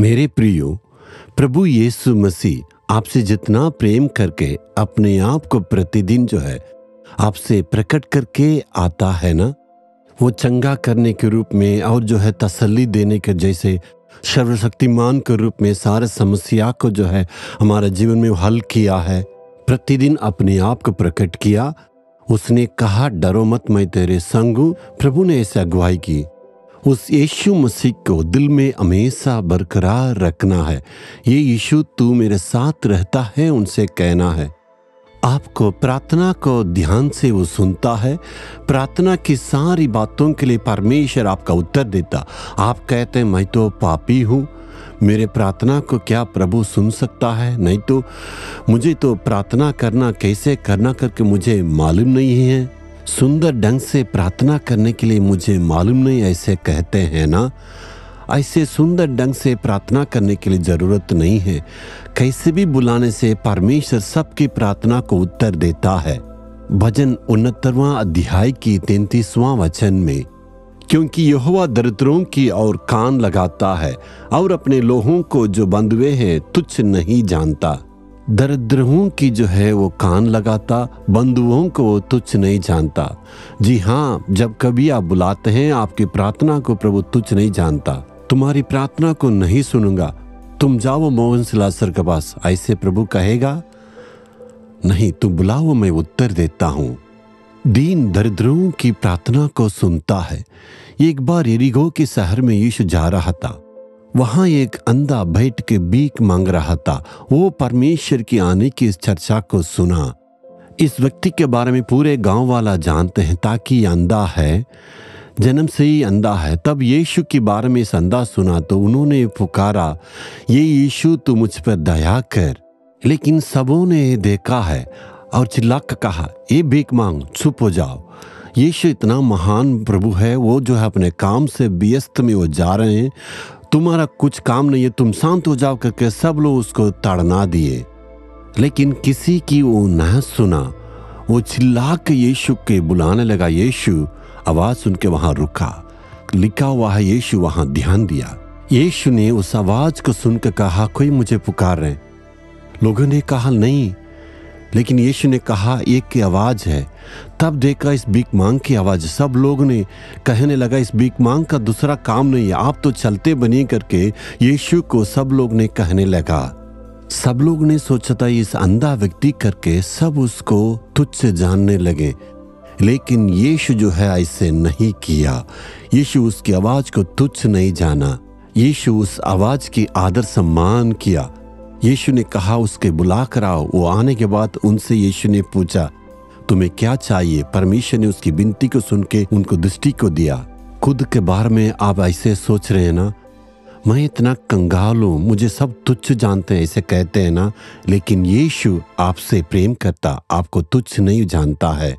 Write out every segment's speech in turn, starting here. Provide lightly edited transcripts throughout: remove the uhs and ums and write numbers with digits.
मेरे प्रियो, प्रभु यीशु मसीह आपसे जितना प्रेम करके अपने आप को प्रतिदिन जो है आपसे प्रकट करके आता है ना, वो चंगा करने के रूप में और जो है तसल्ली देने के जैसे सर्वशक्तिमान के रूप में सारे समस्या को जो है हमारे जीवन में हल किया है। प्रतिदिन अपने आप को प्रकट किया। उसने कहा, डरो मत, मैं तेरे संग हूं। प्रभु ने ऐसी अगुवाई की। उस यीशु मसीह को दिल में हमेशा बरकरार रखना है। ये यीशु तू मेरे साथ रहता है उनसे कहना है। आपको प्रार्थना को ध्यान से वो सुनता है। प्रार्थना की सारी बातों के लिए परमेश्वर आपका उत्तर देता। आप कहते हैं, मैं तो पापी हूँ, मेरे प्रार्थना को क्या प्रभु सुन सकता है? नहीं तो मुझे तो प्रार्थना करना कैसे करना करके मुझे मालूम नहीं है। सुंदर ढंग से प्रार्थना करने के लिए मुझे मालूम नहीं, ऐसे कहते हैं ना। ऐसे सुंदर ढंग से प्रार्थना करने के लिए ज़रूरत नहीं है। कैसे भी बुलाने से परमेश्वर सबकी प्रार्थना को उत्तर देता है। भजन 69वां अध्याय की 33वां वचन में, क्योंकि यहोवा दरिद्रों की ओर कान लगाता है और अपने लोगों को जो बंधुए हैं तुच्छ नहीं जानता। दरिद्रों की जो है वो कान लगाता, बंधुओं को तुच्छ नहीं जानता। जी हाँ, जब कभी आप बुलाते हैं आपकी प्रार्थना को प्रभु तुच्छ नहीं जानता। तुम्हारी प्रार्थना को नहीं सुनूंगा, तुम जाओ मोहन सी. लाज़रस के पास, ऐसे प्रभु कहेगा नहीं। तुम बुलाओ, मैं उत्तर देता हूँ। दीन दरिद्रों की प्रार्थना को सुनता है। एक बार यरीहो के शहर में यीशु जा रहा था। वहाँ एक अंधा बैठ के भीख मांग रहा था। वो परमेश्वर की आने की इस चर्चा को सुना। इस व्यक्ति के बारे में पूरे गांव वाला जानते हैं, ताकि अंधा है, जन्म से ही अंधा है। तब यीशु के बारे में इस अंधा सुना तो उन्होंने पुकारा, ये यीशु तू मुझ पर दया कर। लेकिन सबों ने देखा है और चिल्ला कर कहा, ये भीख मांग, चुप हो जाओ। यीशु इतना महान प्रभु है, वो जो है अपने काम से व्यस्त में वो जा रहे हैं, तुम्हारा कुछ काम नहीं है, तुम शांत हो जाओ करके सब लोग उसको ताड़ना दिए। लेकिन किसी की वो न सुना। वो चिल्ला के यीशु के बुलाने लगा। यीशु आवाज़ सुन के वहाँ रुका। लिखा हुआ है, यीशु वहाँ ध्यान दिया। यीशु ने उस आवाज़ को सुनकर कहा, कोई मुझे पुकार रहे। लोगों ने कहा नहीं, लेकिन यीशु ने कहा एक की आवाज़ है। तब देखा इस भीख मांग की आवाज़। सब लोग ने कहने लगा, इस भीख मांग का दूसरा काम नहीं है, आप तो चलते बनिए करके यीशु को सब लोग ने कहने लगा। सब लोग ने सोचा था इस अंधा व्यक्ति करके सब उसको तुच्छ जानने लगे, लेकिन यीशु जो है ऐसे नहीं किया। यीशु उसकी आवाज़ को तुच्छ नहीं जाना। यीशु उस आवाज़ की आदर सम्मान किया। यीशु ने कहा, उसके बुला कर आओ। वो आने के बाद उनसे यीशु ने पूछा, तुम्हें क्या चाहिए? परमेश्वर ने उसकी विनती को सुन के उनको दृष्टि को दिया। खुद के बारे में आप ऐसे सोच रहे हैं ना, मैं इतना कंगाल हूँ, मुझे सब तुच्छ जानते हैं, ऐसे कहते हैं ना। लेकिन यीशु आपसे प्रेम करता, आपको तुच्छ नहीं जानता है।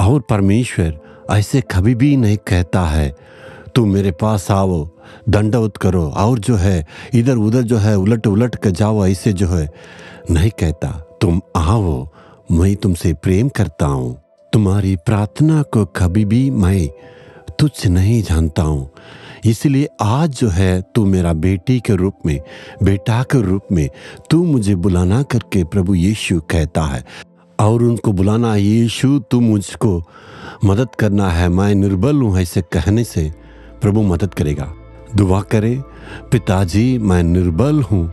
और परमेश्वर ऐसे कभी भी नहीं कहता है, तुम मेरे पास आओ, दंडवत करो और जो है इधर उधर जो है उलट उलट कर जाओ, ऐसे जो है नहीं कहता। तुम आओ, मैं तुमसे प्रेम करता हूँ, तुम्हारी प्रार्थना को कभी भी मैं तुच्छ नहीं जानता हूँ। इसलिए आज जो है तू मेरा बेटी के रूप में, बेटा के रूप में तू मुझे बुलाना करके प्रभु यीशु कहता है। और उनको बुलाना है, यीशु तू मुझको मदद करना है, मैं निर्बल हूँ, ऐसे कहने से प्रभु मदद करेगा। दुआ करें, पिताजी मैं निर्बल हूँ,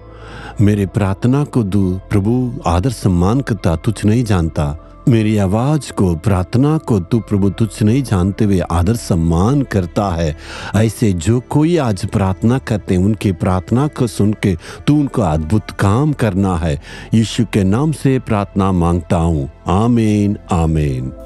मेरे प्रार्थना को दू। प्रभु आदर सम्मान करता, तुझ नहीं जानता। मेरी आवाज़ को, प्रार्थना को तू प्रभु तुझ नहीं जानते हुए आदर सम्मान करता है। ऐसे जो कोई आज प्रार्थना करते हैं, उनकी प्रार्थना को सुन के तू उनको अद्भुत काम करना है। यीशु के नाम से प्रार्थना मांगता हूँ, आमीन आमीन।